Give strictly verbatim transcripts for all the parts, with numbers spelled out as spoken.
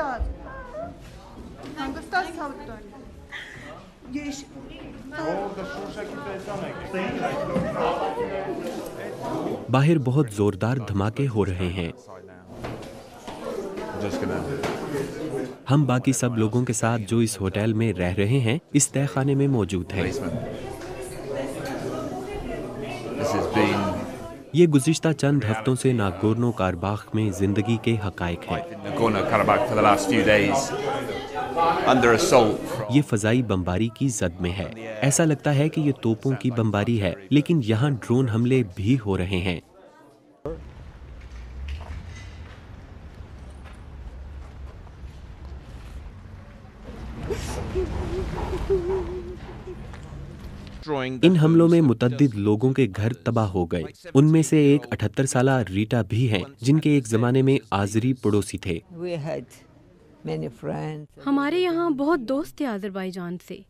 Gustav. Van Gustav Salvatore. Yes. बाहर बहुत जोरदार धमाके हो रहे हैं। हम बाकी सब लोगों के साथ जो इस होटल में रह रहे हैं इस तहखाने में मौजूद हैं। ये गुज़िश्ता चंद हफ्तों से नागोर्नो कारबाख में जिंदगी के हकायक हैं। ये फजाई बमबारी की जद में है। ऐसा लगता है कि ये तोपों की बमबारी है, लेकिन यहाँ ड्रोन हमले भी हो रहे हैं। इन हमलों में मुतअद्दिद लोगों के घर तबाह हो गए। उनमें से एक अठहत्तर साला रीटा भी हैं, जिनके एक जमाने में आज़री पड़ोसी थे। हमारे यहाँ बहुत दोस्त थे अज़रबैजान से,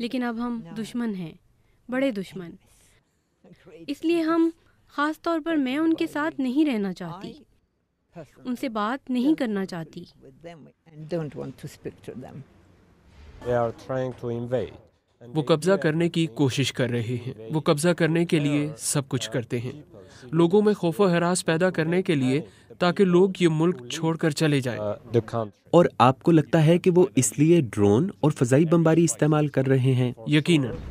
लेकिन अब हम दुश्मन हैं, बड़े दुश्मन। इसलिए हम खास तौर पर मैं उनके साथ नहीं रहना चाहती, उनसे बात नहीं करना चाहती। वो कब्जा करने की कोशिश कर रहे हैं। वो कब्जा करने के लिए सब कुछ करते हैं, लोगों में खौफ और हरास पैदा करने के लिए, ताकि लोग ये मुल्क छोड़कर चले जाएं। और आपको लगता है कि वो इसलिए ड्रोन और फजाई बमबारी इस्तेमाल कर रहे हैं? यकीनन।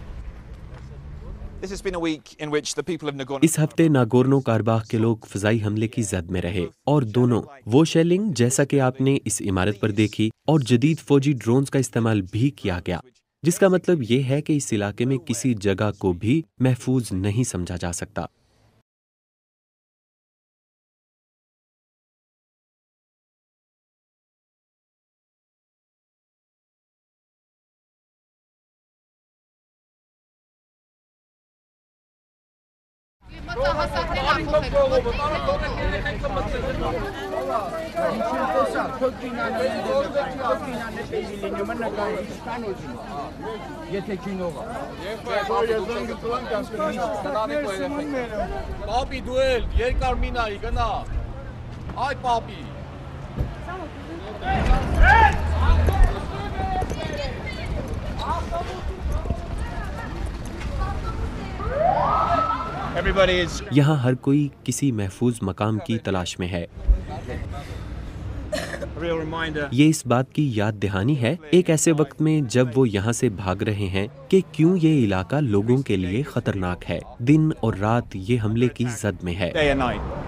इस हफ्ते नागोर्नो कारबाख के लोग फजाई हमले की जद में रहे, और दोनों वो शेलिंग जैसा कि आपने इस इमारत पर देखी और जदीद फौजी ड्रोन का इस्तेमाल भी किया गया, जिसका मतलब ये है कि इस इलाके में किसी जगह को भी महफूज नहीं समझा जा सकता। यहाँ हर कोई किसी महफूज मकाम की तलाश में है। ये इस बात की याद दहानी है, एक ऐसे वक्त में जब वो यहाँ से भाग रहे हैं, कि क्यों ये इलाका लोगों के लिए खतरनाक है। दिन और रात ये हमले की जद में है।